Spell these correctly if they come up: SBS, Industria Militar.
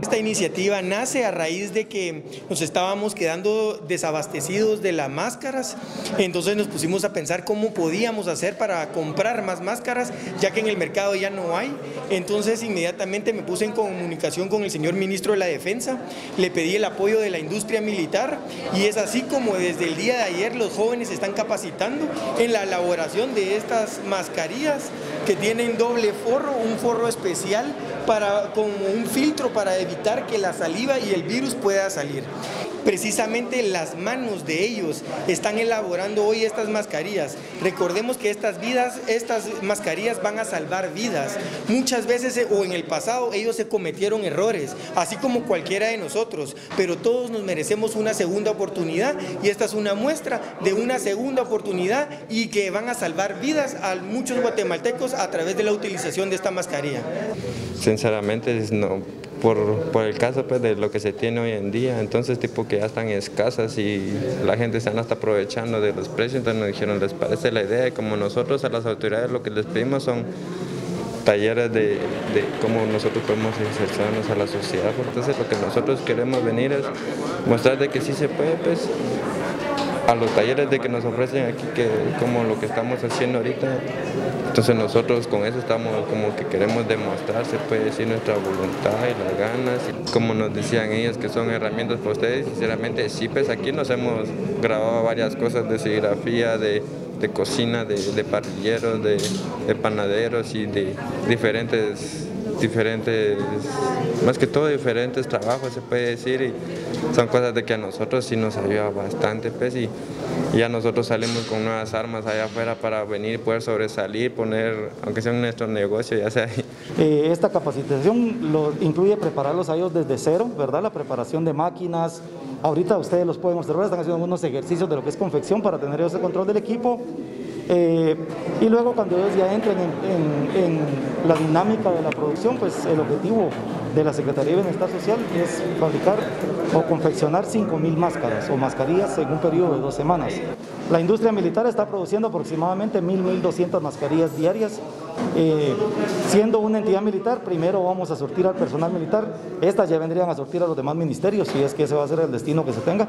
Esta iniciativa nace a raíz de que nos estábamos quedando desabastecidos de las máscaras, entonces nos pusimos a pensar cómo podíamos hacer para comprar más máscaras, ya que en el mercado ya no hay. Entonces inmediatamente me puse en comunicación con el señor ministro de la Defensa, le pedí el apoyo de la industria militar y es así como desde el día de ayer los jóvenes se están capacitando en la elaboración de estas mascarillas que tienen doble forro, un forro especial como un filtro para evitar que la saliva y el virus pueda salir. Precisamente las manos de ellos están elaborando hoy estas mascarillas. Recordemos que estas mascarillas van a salvar vidas. Muchas veces o en el pasado ellos se cometieron errores, así como cualquiera de nosotros, pero todos nos merecemos una segunda oportunidad y esta es una muestra de una segunda oportunidad y que van a salvar vidas a muchos guatemaltecos a través de la utilización de esta mascarilla. Sinceramente no. Por el caso pues, de lo que se tiene hoy en día, entonces tipo que ya están escasas y la gente se está aprovechando de los precios, entonces nos dijeron, ¿les parece la idea? Y como nosotros a las autoridades lo que les pedimos son talleres de cómo nosotros podemos insertarnos a la sociedad, entonces lo que nosotros queremos venir es mostrar de que sí se puede, pues, a los talleres de que nos ofrecen aquí, que como lo que estamos haciendo ahorita, entonces nosotros con eso estamos como que queremos demostrar, se puede decir, nuestra voluntad y las ganas, como nos decían ellos que son herramientas para ustedes, sinceramente sí, pues aquí nos hemos grabado varias cosas de serigrafía, de cocina, de parrilleros, de panaderos y de diferentes, más que todo diferentes trabajos se puede decir, y son cosas de que a nosotros sí nos ayuda bastante pues, y ya nosotros salimos con nuevas armas allá afuera para venir, poder sobresalir, poner, aunque sea en nuestro negocio, ya sea. Esta capacitación lo incluye prepararlos a ellos desde cero, ¿verdad? La preparación de máquinas, ahorita ustedes los pueden observar, están haciendo algunos ejercicios de lo que es confección para tener ese control del equipo. Y luego cuando ellos ya entren en la dinámica de la producción, pues el objetivo de la Secretaría de Bienestar Social es fabricar o confeccionar 5.000 máscaras o mascarillas en un periodo de 2 semanas. La industria militar está produciendo aproximadamente 1.000, 1.200 mascarillas diarias. Siendo una entidad militar, primero vamos a surtir al personal militar, estas ya vendrían a surtir a los demás ministerios, si es que ese va a ser el destino que se tenga.